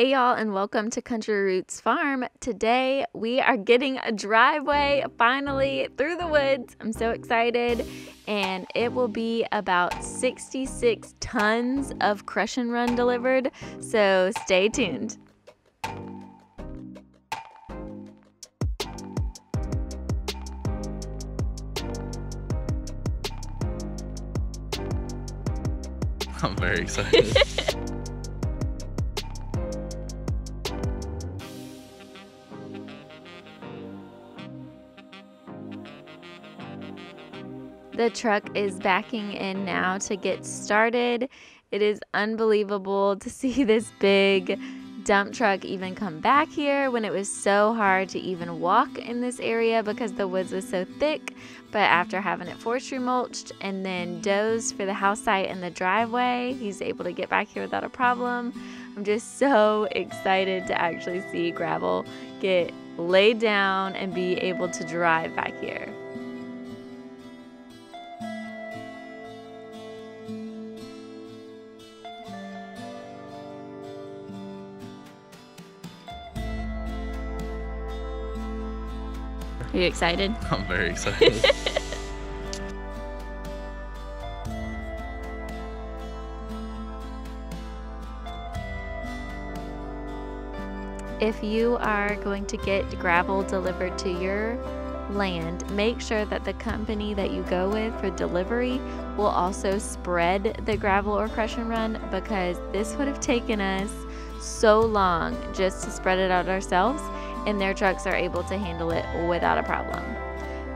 Hey y'all, and welcome to Country Roots Farm. Today we are getting a driveway finally through the woods. I'm so excited, and it will be about 66 tons of crush and run delivered, so stay tuned. I'm very excited. The truck is backing in now to get started. It is unbelievable to see this big dump truck even come back here when it was so hard to even walk in this area because the woods was so thick. But after having it forestry mulched and then dozed for the house site and the driveway, he's able to get back here without a problem. I'm just so excited to actually see gravel get laid down and be able to drive back here. Are you excited? I'm very excited. If you are going to get gravel delivered to your land, make sure that the company that you go with for delivery will also spread the gravel or crush and run, because this would have taken us so long just to spread it out ourselves, and their trucks are able to handle it without a problem.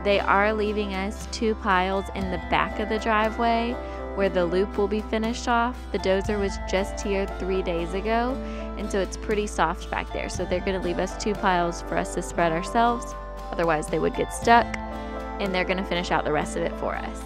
They are leaving us two piles in the back of the driveway where the loop will be finished off. The dozer was just here 3 days ago, and so it's pretty soft back there. So they're gonna leave us two piles for us to spread ourselves, otherwise they would get stuck, and they're gonna finish out the rest of it for us.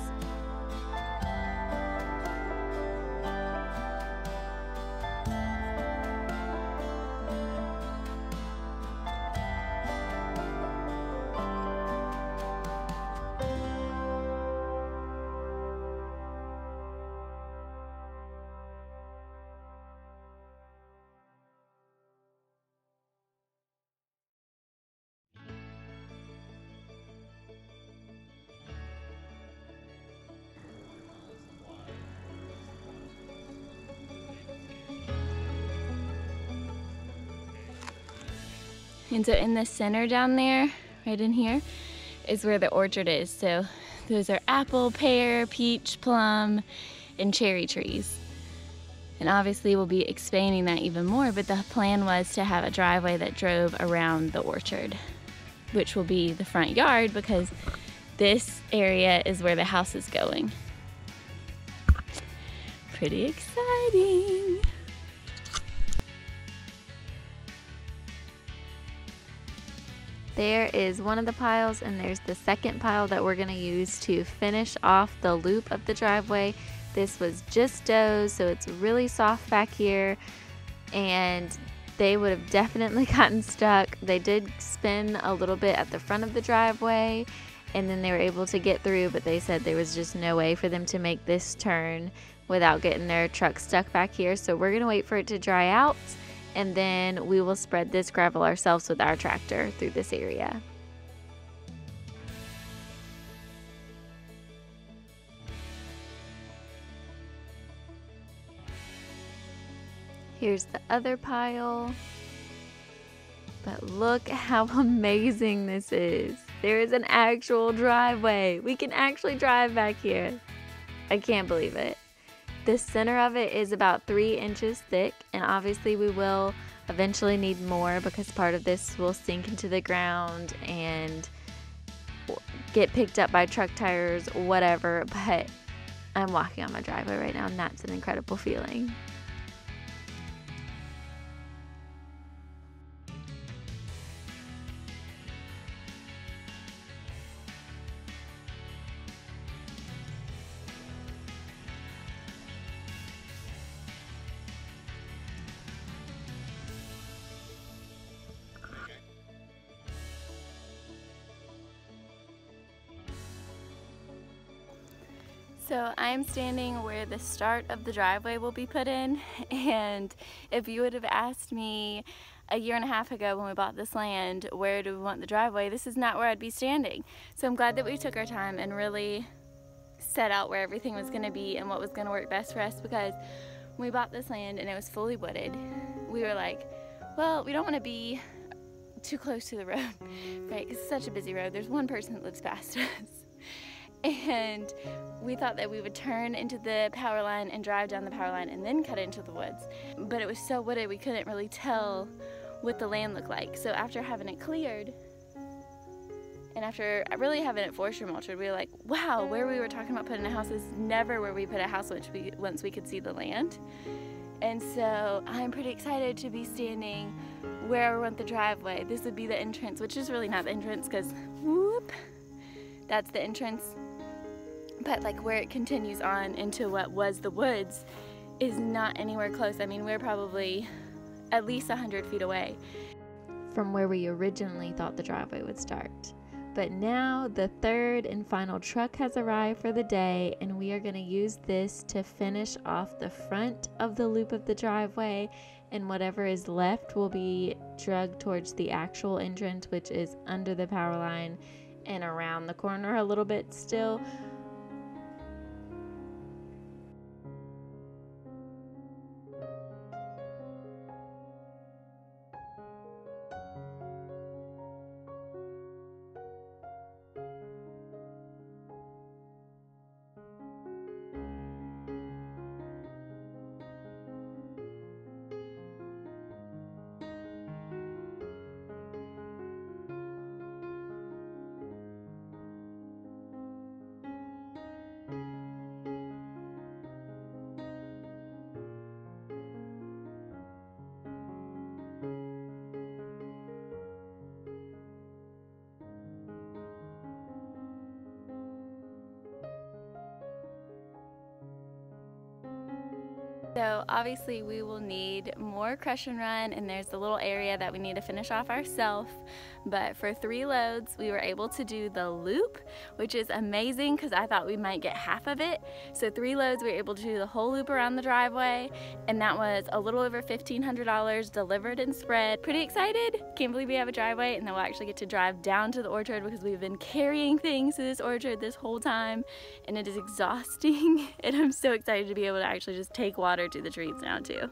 And so in the center down there, right in here, is where the orchard is. So those are apple, pear, peach, plum, and cherry trees. And obviously we'll be expanding that even more, but the plan was to have a driveway that drove around the orchard, which will be the front yard, because this area is where the house is going. Pretty exciting. There is one of the piles, and there's the second pile that we're gonna use to finish off the loop of the driveway. This was just dozed, so it's really soft back here, and they would have definitely gotten stuck. They did spin a little bit at the front of the driveway, and then they were able to get through, but they said there was just no way for them to make this turn without getting their truck stuck back here. So we're gonna wait for it to dry out, and then we will spread this gravel ourselves with our tractor through this area. Here's the other pile. But look how amazing this is. There is an actual driveway. We can actually drive back here. I can't believe it. The center of it is about 3 inches thick, and obviously we will eventually need more because part of this will sink into the ground and get picked up by truck tires, whatever, but I'm walking on my driveway right now, and that's an incredible feeling. So I'm standing where the start of the driveway will be put in, and if you would have asked me a year and a half ago when we bought this land, where do we want the driveway, this is not where I'd be standing. So I'm glad that we took our time and really set out where everything was going to be and what was going to work best for us, because when we bought this land and it was fully wooded, we were like, well, we don't want to be too close to the road, right? Because it's such a busy road. There's one person that lives past us. And we thought that we would turn into the power line and drive down the power line and then cut into the woods. But it was so wooded we couldn't really tell what the land looked like. So after having it cleared and after really having it forestry mulched, we were like, wow, where we were talking about putting a house is never where we put a house once we could see the land. And so I'm pretty excited to be standing where we want the driveway. This would be the entrance, which is really not the entrance because, whoop, that's the entrance. But like where it continues on into what was the woods is not anywhere close. I mean, we're probably at least 100 feet away from where we originally thought the driveway would start. But now the third and final truck has arrived for the day, and we are going to use this to finish off the front of the loop of the driveway, and whatever is left will be dragged towards the actual entrance, which is under the power line and around the corner a little bit still. So obviously we will need more crush and run, and there's the little area that we need to finish off ourselves. But for 3 loads, we were able to do the loop, which is amazing because I thought we might get half of it. So 3 loads, we were able to do the whole loop around the driveway, and that was a little over $1,500 delivered and spread. Pretty excited. Can't believe we have a driveway, and then we'll actually get to drive down to the orchard because we've been carrying things to this orchard this whole time, and it is exhausting. And I'm so excited to be able to actually just take water to the trees now too.